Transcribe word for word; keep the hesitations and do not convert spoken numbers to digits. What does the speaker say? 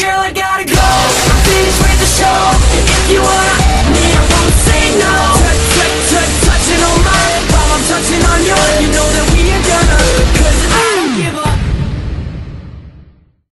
cheerleader.